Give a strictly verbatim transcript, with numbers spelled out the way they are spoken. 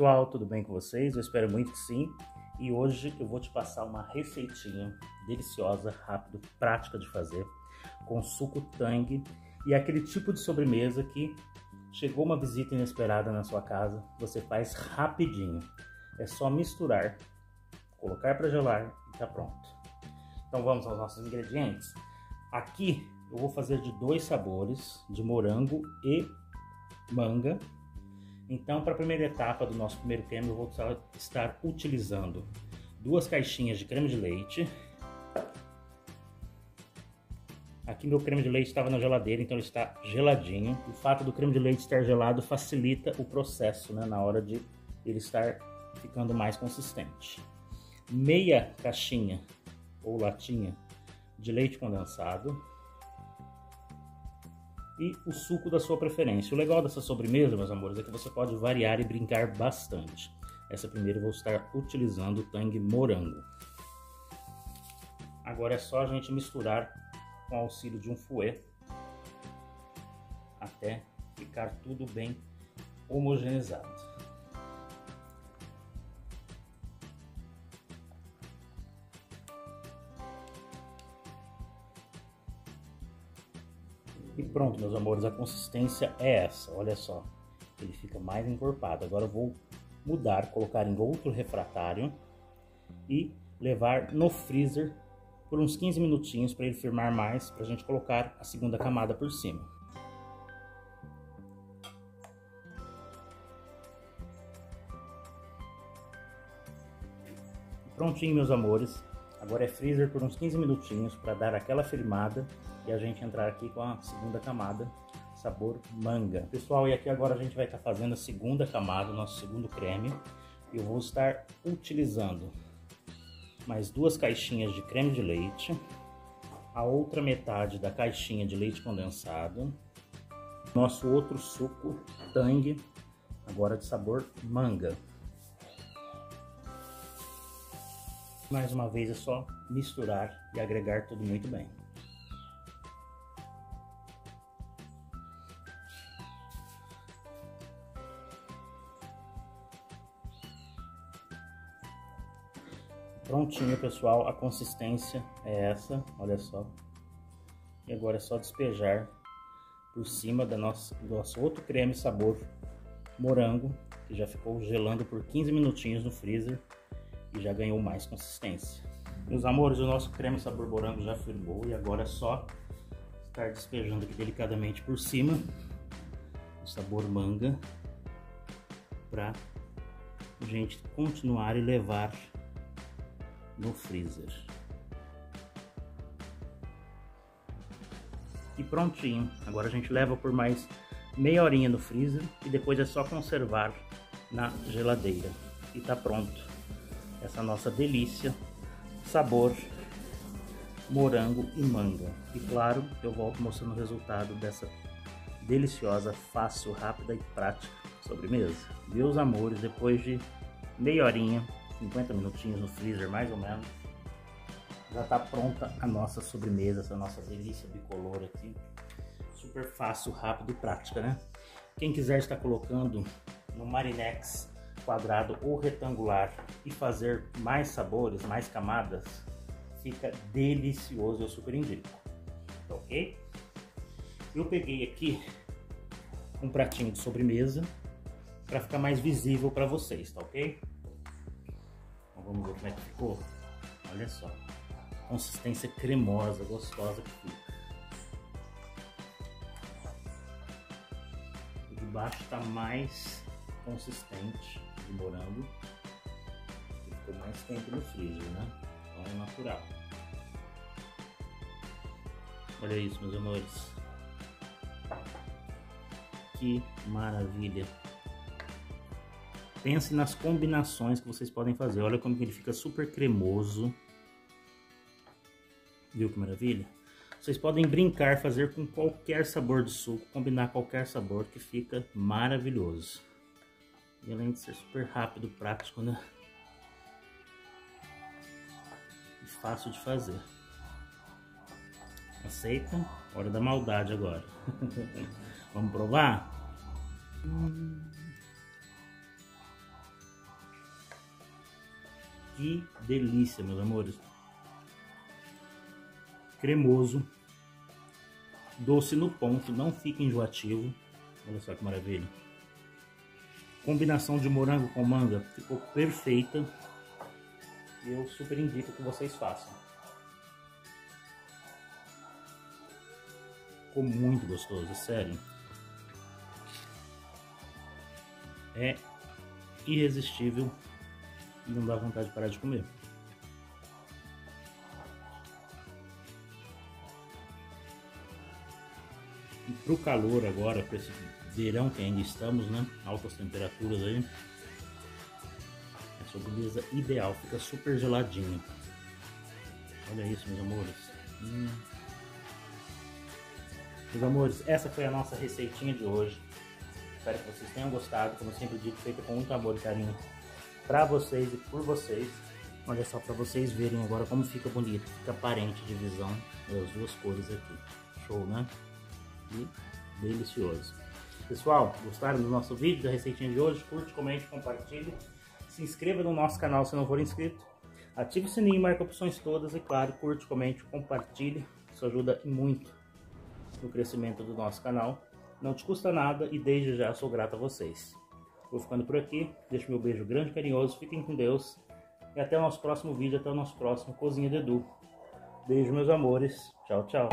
pessoal, tudo bem com vocês? Eu espero muito que sim. E hoje eu vou te passar uma receitinha deliciosa, rápida, prática de fazer, com suco Tang. E aquele tipo de sobremesa que chegou uma visita inesperada na sua casa, você faz rapidinho. É só misturar, colocar para gelar e tá pronto. Então vamos aos nossos ingredientes. Aqui eu vou fazer de dois sabores, de morango e manga. Então, para a primeira etapa do nosso primeiro creme, eu vou estar utilizando duas caixinhas de creme de leite. Aqui meu creme de leite estava na geladeira, então ele está geladinho. O fato do creme de leite estar gelado facilita o processo, né, na hora de ele estar ficando mais consistente. Meia caixinha ou latinha de leite condensado. E o suco da sua preferência. O legal dessa sobremesa, meus amores, é que você pode variar e brincar bastante. Essa primeira eu vou estar utilizando o Tang morango. Agora é só a gente misturar com o auxílio de um fouet até ficar tudo bem homogeneizado. E pronto, meus amores, a consistência é essa, olha só, ele fica mais encorpado. Agora eu vou mudar, colocar em outro refratário e levar no freezer por uns quinze minutinhos para ele firmar mais, para a gente colocar a segunda camada por cima. Prontinho, meus amores. Agora é freezer por uns quinze minutinhos para dar aquela firmada e a gente entrar aqui com a segunda camada, sabor manga. Pessoal, e aqui agora a gente vai estar tá fazendo a segunda camada, o nosso segundo creme. Eu vou estar utilizando mais duas caixinhas de creme de leite, a outra metade da caixinha de leite condensado, nosso outro suco Tang, agora de sabor manga. Mais uma vez é só misturar e agregar tudo muito bem. Prontinho, pessoal, a consistência é essa, olha só. E agora é só despejar por cima da nossa, do nosso outro creme sabor morango, que já ficou gelando por quinze minutinhos no freezer. E já ganhou mais consistência. Meus amores, o nosso creme sabor morango já firmou e agora é só estar despejando aqui delicadamente por cima o sabor manga para a gente continuar e levar no freezer. E prontinho, agora a gente leva por mais meia horinha no freezer e depois é só conservar na geladeira e tá pronto. Essa nossa delícia, sabor, morango e manga. E claro, eu volto mostrando o resultado dessa deliciosa, fácil, rápida e prática sobremesa. Meus amores, depois de meia horinha, cinquenta minutinhos no freezer mais ou menos, já está pronta a nossa sobremesa, essa nossa delícia bicolor aqui. Super fácil, rápido e prática, né? Quem quiser estar colocando no Marinex, quadrado ou retangular e fazer mais sabores, mais camadas, fica delicioso, eu super indico, ok? Eu peguei aqui um pratinho de sobremesa para ficar mais visível para vocês, tá ok? Então, vamos ver como é que ficou, olha só, consistência cremosa, gostosa que fica. O de baixo tá mais consistente de morango, que ficou mais tempo no freezer, né? Então é natural. Olha isso, meus amores, que maravilha. Pense nas combinações que vocês podem fazer. Olha como ele fica super cremoso, viu que maravilha? Vocês podem brincar, fazer com qualquer sabor de suco, combinar qualquer sabor, que fica maravilhoso. E além de ser super rápido, prático, né? E fácil de fazer. Aceita? Hora da maldade agora. Vamos provar? Hum. Que delícia, meus amores. Cremoso. Doce no ponto, não fica enjoativo. Olha só que maravilha. Combinação de morango com manga ficou perfeita. Eu super indico que vocês façam. Ficou muito gostoso, é sério. É irresistível. Não dá vontade de parar de comer. E pro calor agora, para esse verão que ainda estamos, né? Altas temperaturas aí. Essa beleza ideal, fica super geladinho. Olha isso, meus amores. Hum. Meus amores, essa foi a nossa receitinha de hoje. Espero que vocês tenham gostado. Como eu sempre digo, feita com muito amor e carinho para vocês e por vocês. Olha só, para vocês verem agora como fica bonito, fica aparente de visão as duas cores aqui. Show, né? E delicioso. Pessoal, gostaram do nosso vídeo, da receitinha de hoje? Curte, comente, compartilhe. Se inscreva no nosso canal se não for inscrito. Ative o sininho, marca opções todas e, claro, curte, comente, compartilhe. Isso ajuda muito no crescimento do nosso canal. Não te custa nada e desde já sou grato a vocês. Vou ficando por aqui, deixo meu beijo grande e carinhoso, fiquem com Deus e até o nosso próximo vídeo, até o nosso próximo Cozinha do Edu. Beijo, meus amores, tchau, tchau.